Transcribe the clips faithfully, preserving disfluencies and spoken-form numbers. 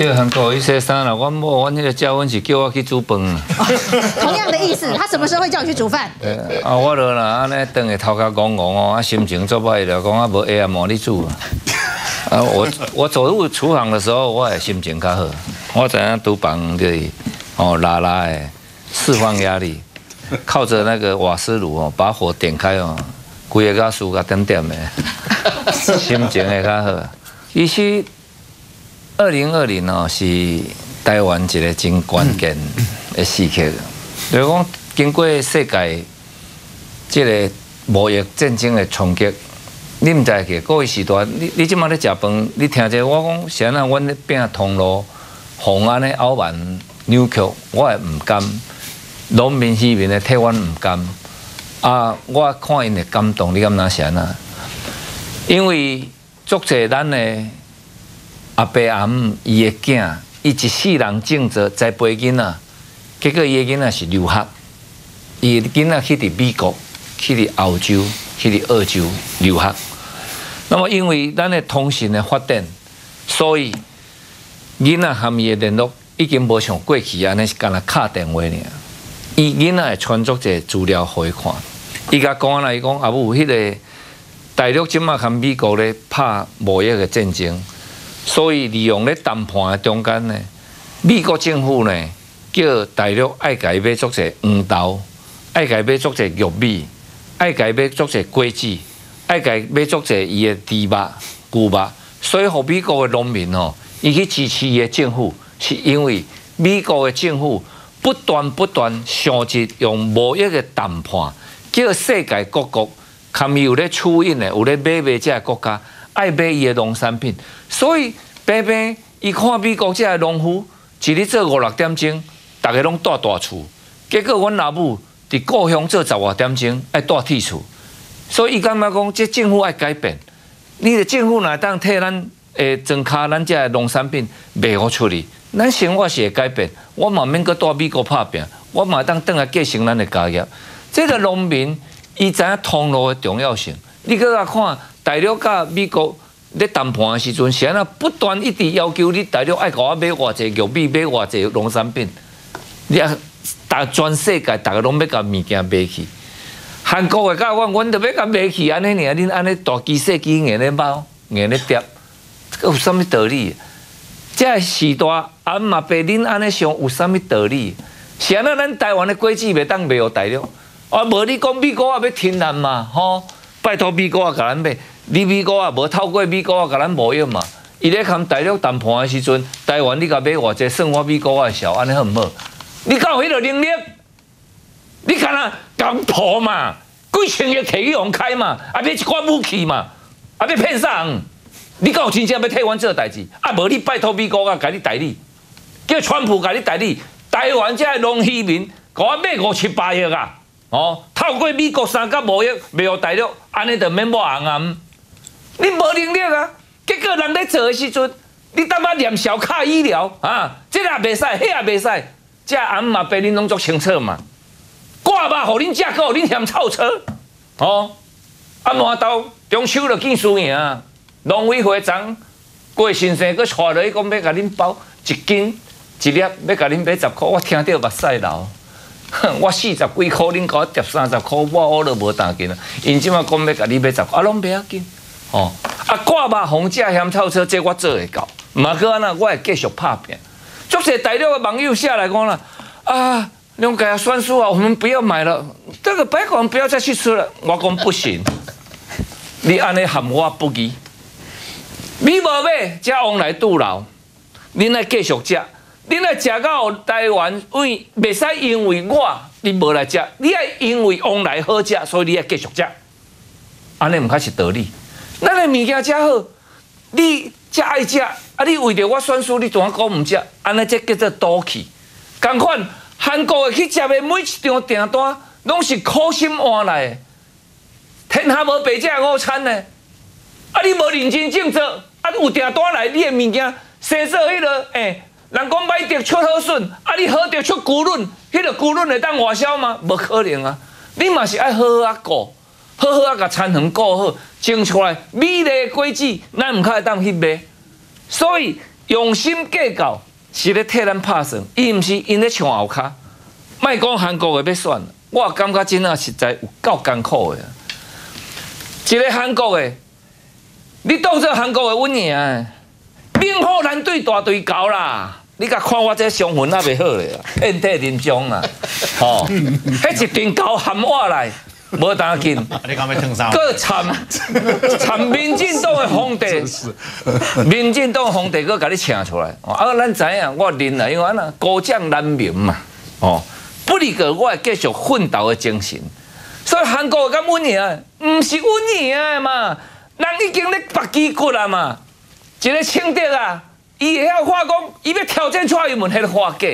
迄个韩国一些啥啦，阮某阮迄个结婚是叫我去煮饭啦。同样的意思，他什么时候会叫你去煮饭？啊，我落啦，安尼等下头壳戆戆哦，啊心情作歹了，讲啊无下啊毛你煮啊。啊，我我走入厨房的时候，我也心情较好。我怎样厨房就是哦拉拉的，释放压力，靠着那个瓦斯炉哦，把火点开哦，规个甲树甲点点的，心情会较好。其实。 二零二零哦，是台湾一个真关键的时刻。就是讲，经过世界即个贸易战争的冲击，你毋知个，各位时代，你你即马咧食饭，你听者我讲，先啊，阮咧拼通路，红安咧澳门扭曲，我也毋甘，农民渔民咧替阮毋甘，啊，我看因的感动，你敢哪先啊？因为足侪咱咧。 阿伯阿姆伊个囝，伊一世人种植栽培囡仔，结果伊个囡仔是留学，伊个囡仔去伫美国、去伫澳洲、去伫澳洲留学。那么因为咱个通信个发展，所以囡仔含伊个联络已经无像过去安尼是干那敲电话尔。伊囡仔会穿作者资料互伊看，伊甲讲来伊讲阿母，迄个大陆即马含美国咧拍贸易个战争。 所以利用咧谈判的中间呢，美国政府呢叫大陆爱家买足侪黄豆，爱家买足侪玉米，爱家买足侪果子，爱家买足侪伊的猪肉、牛肉。所以，互美国的农民哦，伊去支持伊的政府，是因为美国的政府不断不断想着用贸易的谈判，叫世界各国，含有咧取引的，有咧买卖这国家。 爱买伊个农产品，所以平平伊看美国遮个农夫一日做五六点钟，大家拢住大厝。结果阮老母伫故乡做十外点钟，爱住铁厝。所以伊感觉讲，即政府爱改变。你的政府若当替咱诶增加咱遮个农产品卖互出去，咱生活是会改变。我嘛免阁住美国拍拼，我嘛当倒来继承咱的家业。即个农民伊知影通路的重要性，你搁啊看。 大陆甲美国咧谈判的时阵，是安那不断一直要求你大陆爱甲我买偌济玉米，买偌济农产品，你啊，大全世界大家拢要甲物件买去。韩国的甲阮，阮都要甲买去，安尼尔，恁安尼大机细机硬咧包，硬咧叠，有啥物道理？这时代阿妈爸恁安尼想有啥物道理？是安那咱台湾的果子袂当卖予大陆，啊无你讲美国啊要停咱嘛吼？ 拜托美国啊，甲咱买，你美国啊，无透过美国啊，甲咱贸易嘛。伊咧含大陆谈判的时阵，台湾你甲买偌济，算我美国啊少，安尼好唔好？你敢有迄个能力？你敢啊敢破嘛？几千亿摕去用开嘛？啊买一寡武器嘛？啊要骗啥人？你敢有真正要替阮做代志？啊无你拜托美国啊，甲你代理，叫川普甲你代理，台湾遮个农渔民，甲我买五七八亿啊！ 哦，透过美国三角贸易卖予大陆，安尼就免抹红啊！你无能力啊！结果人咧做的时阵，你他妈连小卡医疗啊，这也袂使，迄也袂使，这阿姆阿伯恁拢足清楚嘛？挂吧，互恁食，搁互恁嫌臭车，哦！啊，满头中秋就见输赢啊！农委会长郭先生佫带落去讲要甲恁包一斤一粒，要甲恁买十块，我听着目屎流。 我四十几块，恁甲我叠三十块，我我都无当紧啊！因即马讲要甲你买十块，啊拢袂要紧哦。啊挂吧，房价嫌臭车，这我做会到。嘛哥安那，我会继续拍拼。足侪大陆的网友下来讲啦，啊，两家算数啊，我们不要买了，这个白果不要再去吃了。我讲不行，你安尼含我不义。你无买，才往来堵牢，恁来继续食。 你来食到台湾，为袂使因为我你无来食，你爱因为往来好食，所以你爱继续食。安尼毋较是道理。咱个物件遮好，你遮爱食，啊你为着我选输，你怎啊讲毋食？安尼即叫做赌气。同款，韩国去食的每一张订单，拢是苦心换来的。天下无白食午餐呢。啊你无认真种植，啊有订单来，你个物件生做迄落诶。 人讲买得出好笋，啊！你好得出牛卵，迄个牛卵会当外销吗？无可能啊！你嘛是爱好好啊顾，好好啊甲田园顾好，种出来美丽的果子，咱毋较会当去卖。所以用心计较是咧替咱拍算，伊毋是因咧唱后骹。莫讲韩国的要选，我感觉真啊实在有够艰苦的。一个韩国的，你当做韩国的阮赢的，明浩南对大队搞啦。 你甲看我这伤痕也袂好咧，遍体鳞伤啦，吼！迄一阵狗含我来，无当紧。你讲要烫啥？搁参参民进党的皇帝，民进党皇帝搁甲你请出来。啊，咱知影，我忍啦，因为安那孤掌难鸣嘛，哦，不离个我继续奋斗的精神。所以韩国敢稳赢，唔是稳赢的嘛，人已经咧拔旗骨啊嘛，一个清德啊。 伊会晓话讲，伊要挑战蔡英文迄个话价，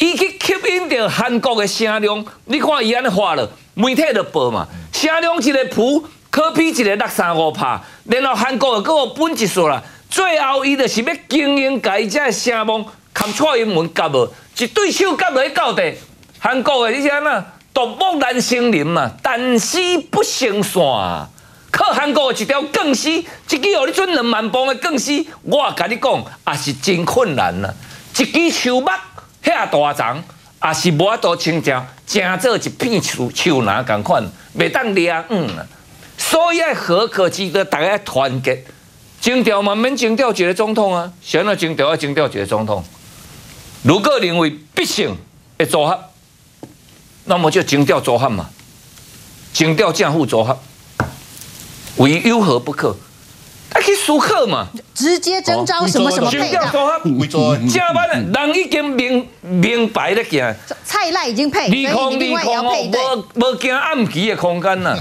伊去吸引到韩国的声量。你看伊安尼话了，媒体就报嘛，声量一个普，科比一个六三五拍，然后韩国个佫分一撮啦。最后伊就是要经营家己只声望，跟蔡英文夹无，一对手夹落去到底。韩国的你啥呐？独木难成林嘛，但是不成线。 靠韩国的一条钢丝，一支互你准两万磅的钢丝，我甲你讲也是真困难啦。一支树木遐大丛，也是无法度清掉，成做一片树树篮共款，袂当掠嗯啦。所以合可之的大家团结，征调嘛免征调一个总统啊，谁若征调要征调一个总统。如果认为必胜会组合，那么就征调组合嘛，征调正副组合。 为有何不可？啊，去思考嘛！直接征召什么什么配的？加班的，人已经明明白咧行。蔡赖已经配，利空利空哦，无无惊暗棋的空间啦。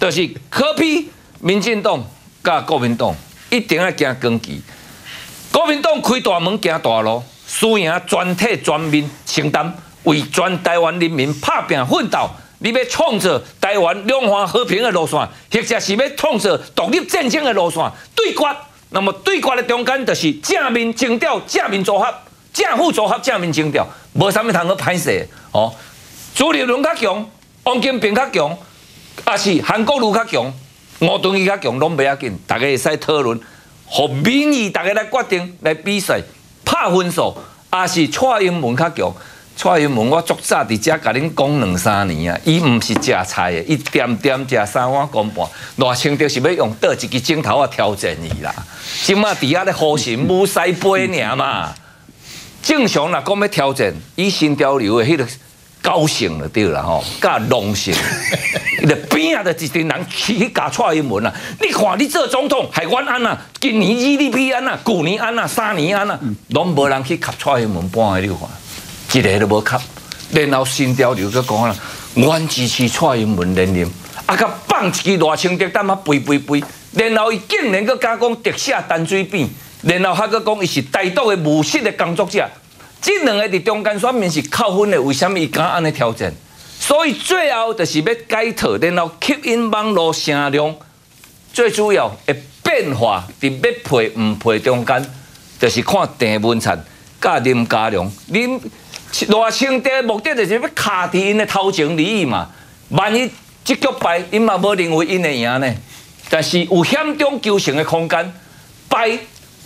就是科比、民进党甲国民党一定要行长期。国民党开大门行大路，输赢全体全民承担，为全台湾人民拍拼奋斗。 你要创造台湾两岸和平的路线，或者是要创造独立战争的路线对决。那么对决的中间，就是正面征调、正面组合、正副组合、正面征调，无啥物通去歹势哦。朱立伦较强，王金平较强，也是韩国瑜较强，吴敦义较强，拢袂要紧。大家会使讨论，互民意大家来决定来比赛，拍分数，也是蔡英文较强。 蔡英文，我足早伫遮甲恁讲两三年啊，伊毋是食菜的，伊点点食三碗公半，偌清着是要用倒一支镜头啊挑战伊啦。即马伫遐咧呼神母西杯尔嘛，正常啦，讲要挑战伊新潮流的迄个高性就对啦吼，甲狼性，伊就边啊就一群人去去甲蔡英文啦。你看你做总统害阮安呐，今年 G D P 安呐，旧年安呐，三年安呐，拢无人去甲蔡英文半个你看。 一个都无卡，然后新潮流佫讲啦，阮支持蔡英文连任，啊，佮放一支偌清德淡仔肥肥肥，然后伊竟然佫敢讲特赦陈水扁，然后还佫讲伊是台独的无实的工作者，即两个伫中间选民是扣分的，为什么伊敢安尼挑战？所以最后就是要解套，然后吸引网络声量，最主要的变化伫要配唔配中间，就是看郑文燦佮林佳龙，林。 偌清德目的就是要卡伫因的头前而已嘛。万一这局败，因嘛无认为因会赢呢。但是有险中求胜的空间。败，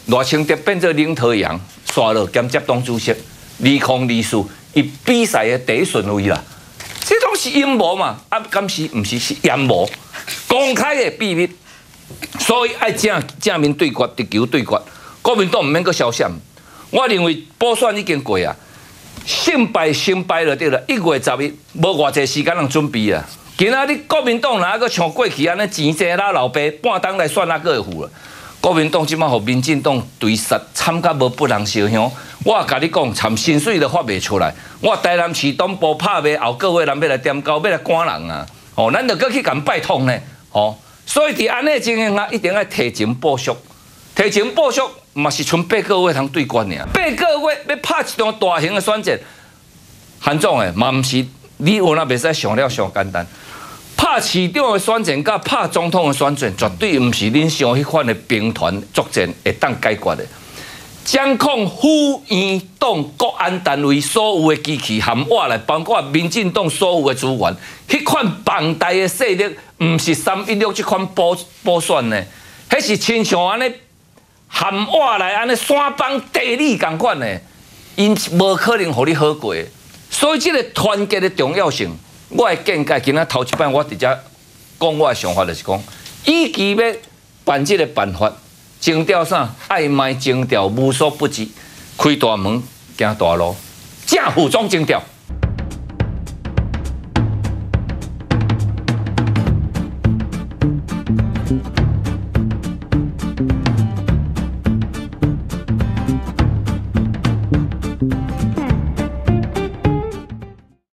偌清德变做领头羊，刷落兼接党主席，利空利输，以比赛的第一顺位啦。这拢是阴谋嘛？啊，敢是毋是是阴谋？公开的秘密，所以爱正正面对决，直球对决。国民党毋免阁消闪。我认为补选已经过啊。 胜败胜败就对了，一月十一无偌济时间通准备啊！今仔日国民党哪个像过去安尼钱济拉老爸半当来选哪个会付啦？国民党即摆互民进党对杀惨甲无不人相向。我甲你讲，参薪水都发袂出来。我台南市东部拍卖后个月人要来点交，要来赶人啊！哦，咱着搁去共拜托呢！哦，所以伫安尼情形下，一定要提前部署，提前部署。 嘛是剩八个月通对决尔，八个月要拍一场大型的选战，韩总诶，嘛毋是你有那袂使想了上简单。拍市长的选战，甲拍总统的选战，绝对毋是恁想迄款的兵团作战会当解决的。掌控府院党国安单位所有的机器含我来，包括民进党所有的资源，迄款庞大的势力，毋是三一六即款补补选呢，迄是亲像安尼。 韓含我来安尼山帮地理共款的，因无可能互你好过。所以这个团结的重要性，我的见解，今仔头一摆我直接讲我的想法，就是讲，与其要办这个办法，征调啥，爱卖征调无所不至，开大门行大路，正副总征调。